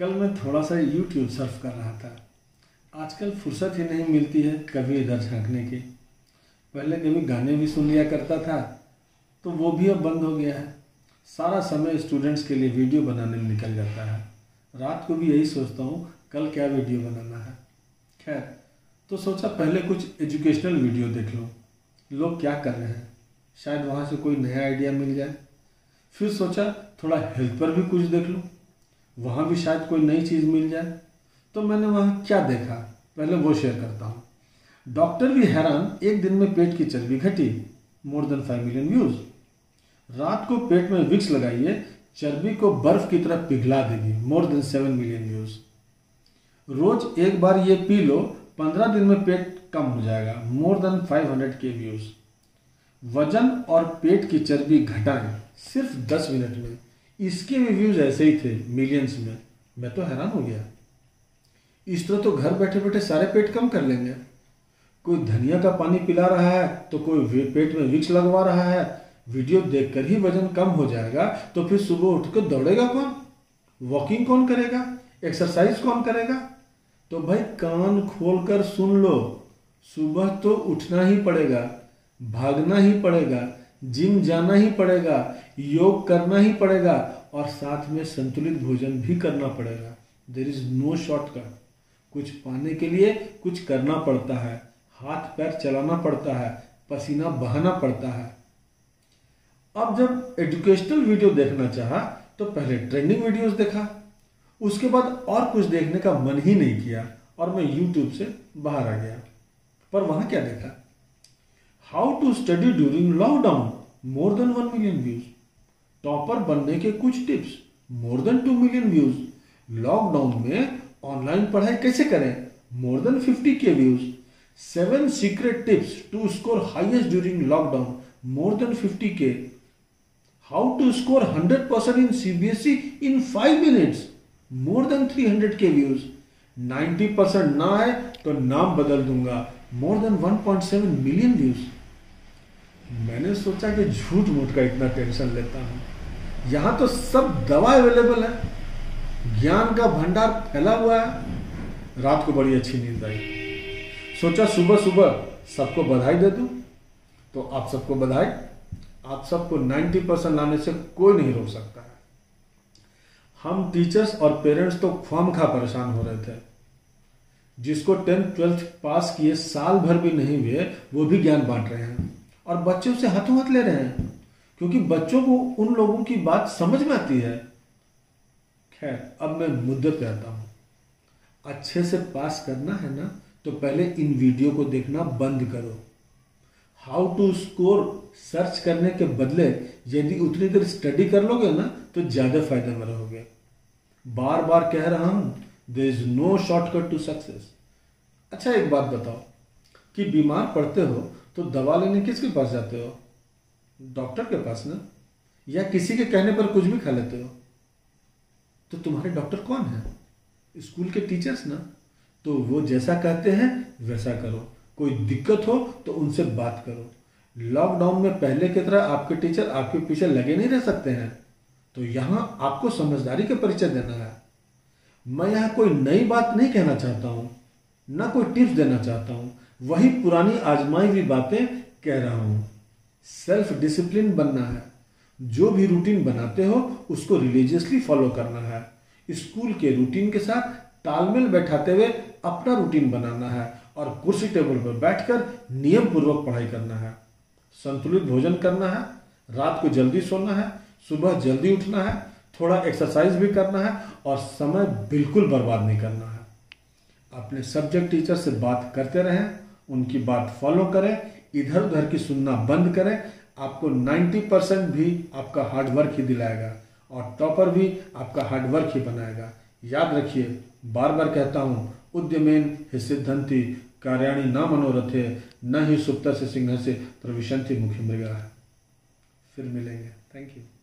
कल मैं थोड़ा सा यूट्यूब सर्फ कर रहा था। आजकल फुर्सत ही नहीं मिलती है कभी इधर झाँकने की। पहले कभी गाने भी सुन लिया करता था, तो वो भी अब बंद हो गया है। सारा समय स्टूडेंट्स के लिए वीडियो बनाने में निकल जाता है। रात को भी यही सोचता हूँ कल क्या वीडियो बनाना है। खैर, तो सोचा पहले कुछ एजुकेशनल वीडियो देख लो, लोग क्या कर रहे हैं, शायद वहाँ से कोई नया आइडिया मिल जाए। फिर सोचा थोड़ा हेल्थ पर भी कुछ देख लो, वहाँ भी शायद कोई नई चीज़ मिल जाए। तो मैंने वहाँ क्या देखा पहले वो शेयर करता हूँ। डॉक्टर भी हैरान, एक दिन में पेट की चर्बी घटी, मोर देन 5 मिलियन व्यूज़। रात को पेट में विक्स लगाइए, चर्बी को बर्फ की तरह पिघला देगी, मोर देन 7 मिलियन व्यूज़। रोज एक बार ये पी लो, 15 दिन में पेट कम हो जाएगा, मोर देन 500K व्यूज़। वजन और पेट की चर्बी घटाएं सिर्फ 10 मिनट में। इसके भी व्यूज ऐसे ही थे मिलियंस में। मैं तो हैरान हो गया, इस तरह तो घर बैठे बैठे सारे पेट कम कर लेंगे। कोई धनिया का पानी पिला रहा है, तो कोई पेट में विक्स लगवा रहा है। वीडियो देखकर ही वजन कम हो जाएगा, तो फिर सुबह उठकर दौड़ेगा कौन, वॉकिंग कौन करेगा, एक्सरसाइज कौन करेगा। तो भाई कान खोलकर सुन लो, सुबह तो उठना ही पड़ेगा, भागना ही पड़ेगा, जिम जाना ही पड़ेगा, योग करना ही पड़ेगा, और साथ में संतुलित भोजन भी करना पड़ेगा। There is no shortcut. कुछ पाने के लिए कुछ करना पड़ता है, हाथ पैर चलाना पड़ता है, पसीना बहाना पड़ता है। अब जब एजुकेशनल वीडियो देखना चाहा तो पहले ट्रेंडिंग वीडियोस देखा, उसके बाद और कुछ देखने का मन ही नहीं किया और मैं यूट्यूब से बाहर आ गया। पर वहाँ क्या देखा, how to study during lockdown, more than 1 million views. Topper बनने के कुछ tips, more than 2 million views. Lockdown में ऑनलाइन पढ़ाई कैसे करें, more than 50K views. 7 secret tips to score highest during lockdown, more than 50K। How to score 100% in CBSE in 5 minutes, more than 300K views. 90% ना आए तो नाम बदल दूंगा, मोर देन 1.7 मिलियन व्यूज़। मैंने सोचा कि झूठ मूठ का इतना टेंशन लेता हूँ, यहाँ तो सब दवा अवेलेबल है, ज्ञान का भंडार फैला हुआ है। रात को बड़ी अच्छी नींद आई, सोचा सुबह सुबह सबको बधाई दे दूँ। तो आप सबको बधाई, आप सबको 90% लाने से कोई नहीं रोक सकता है। हम टीचर्स और पेरेंट्स तो ख्वामखा परेशान हो रहे थे। जिसको 10th 12th पास किए साल भर भी नहीं हुए, वो भी ज्ञान बांट रहे हैं और बच्चों से हाथों हाथ ले रहे हैं, क्योंकि बच्चों को उन लोगों की बात समझ में आती है। खैर, अब मैं मुद्दे पे आता हूँ। अच्छे से पास करना है ना, तो पहले इन वीडियो को देखना बंद करो। हाउ टू स्कोर सर्च करने के बदले यदि उतनी देर स्टडी कर लोगे ना, तो ज़्यादा फायदे में रहोगे। बार बार कह रहा हूँ, there is no shortcut to success. अच्छा, एक बात बताओ कि बीमार पड़ते हो तो दवा लेने किसके पास जाते हो, डॉक्टर के पास ना, या किसी के कहने पर कुछ भी खा लेते हो। तो तुम्हारे डॉक्टर कौन है, स्कूल के टीचर्स ना, तो वो जैसा कहते हैं वैसा करो। कोई दिक्कत हो तो उनसे बात करो। लॉकडाउन में पहले की तरह आपके टीचर आपके पीछे लगे नहीं रह सकते हैं, तो यहाँ आपको समझदारी का परिचय देना है। मैं यहाँ कोई नई बात नहीं कहना चाहता हूँ, ना कोई टिप्स देना चाहता हूँ, वही पुरानी आजमाई हुई बातें कह रहा हूँ। सेल्फ डिसिप्लिन बनना है, जो भी रूटीन बनाते हो उसको रिलीजियसली फॉलो करना है। स्कूल के रूटीन के साथ तालमेल बैठाते हुए अपना रूटीन बनाना है और कुर्सी टेबल पर बैठकर नियम पूर्वक पढ़ाई करना है। संतुलित भोजन करना है, रात को जल्दी सोना है, सुबह जल्दी उठना है, थोड़ा एक्सरसाइज भी करना है और समय बिल्कुल बर्बाद नहीं करना है। अपने सब्जेक्ट टीचर से बात करते रहें, उनकी बात फॉलो करें, इधर उधर की सुनना बंद करें। आपको 90% भी आपका हार्डवर्क ही दिलाएगा और टॉपर भी आपका हार्डवर्क ही बनाएगा। याद रखिए, बार बार कहता हूँ, उद्यमेन हि सिद्धंति कार्याणि न मनोरथे, न ही सुप्तस्य सिंहस्य प्रविशन्ति मुखिमृगाः। फिर मिलेंगे, थैंक यू।